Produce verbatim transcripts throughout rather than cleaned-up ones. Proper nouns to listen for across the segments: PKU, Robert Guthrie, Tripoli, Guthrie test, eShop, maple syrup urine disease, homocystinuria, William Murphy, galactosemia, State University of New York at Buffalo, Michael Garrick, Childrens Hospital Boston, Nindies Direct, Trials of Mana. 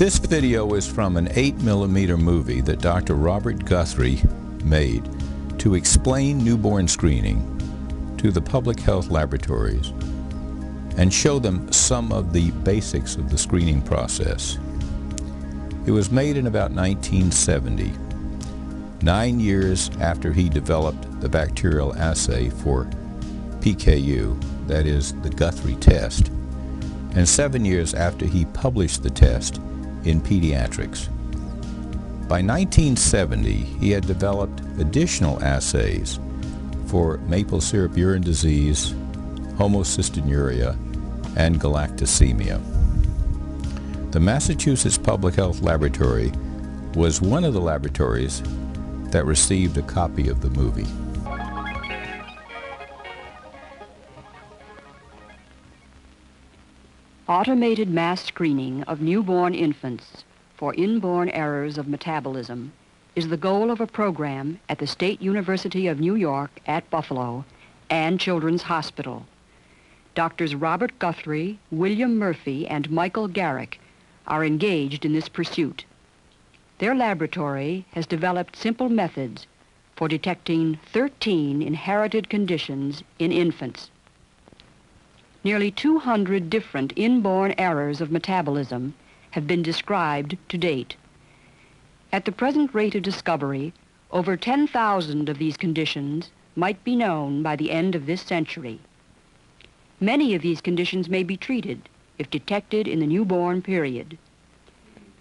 This video is from an eight millimeter movie that Doctor Robert Guthrie made to explain newborn screening to the public health laboratories and show them some of the basics of the screening process. It was made in about nineteen seventy, nine years after he developed the bacterial assay for P K U, that is the Guthrie test, and seven years after he published the test in Pediatrics. By nineteen seventy, he had developed additional assays for maple syrup urine disease, homocystinuria, and galactosemia. The Massachusetts Public Health Laboratory was one of the laboratories that received a copy of the movie. Automated mass screening of newborn infants for inborn errors of metabolism is the goal of a program at the State University of New York at Buffalo and Children's Hospital. Doctors Robert Guthrie, William Murphy, and Michael Garrick are engaged in this pursuit. Their laboratory has developed simple methods for detecting thirteen inherited conditions in infants. Nearly two hundred different inborn errors of metabolism have been described to date. At the present rate of discovery, over ten thousand of these conditions might be known by the end of this century. Many of these conditions may be treated if detected in the newborn period.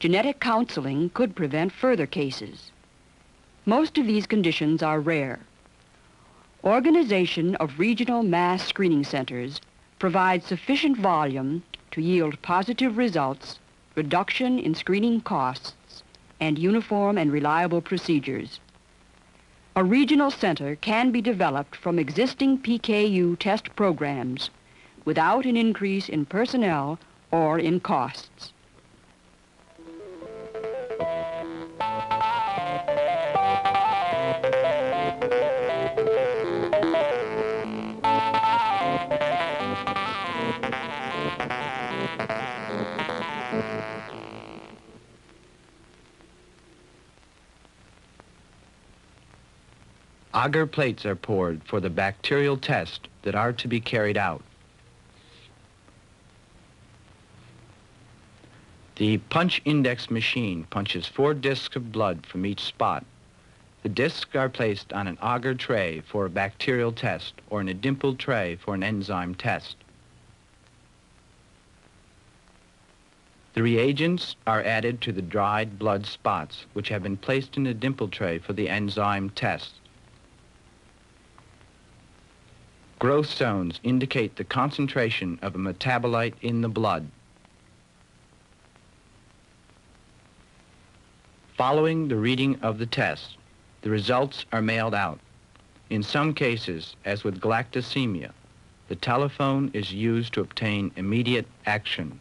Genetic counseling could prevent further cases. Most of these conditions are rare. Organization of regional mass screening centers provide sufficient volume to yield positive results, reduction in screening costs, and uniform and reliable procedures. A regional center can be developed from existing P K U test programs without an increase in personnel or in costs. Agar plates are poured for the bacterial test that are to be carried out. The punch index machine punches four discs of blood from each spot. The discs are placed on an agar tray for a bacterial test or in a dimpled tray for an enzyme test. The reagents are added to the dried blood spots, which have been placed in a dimpled tray for the enzyme test. Growth zones indicate the concentration of a metabolite in the blood. Following the reading of the test, the results are mailed out. In some cases, as with galactosemia, the telephone is used to obtain immediate action.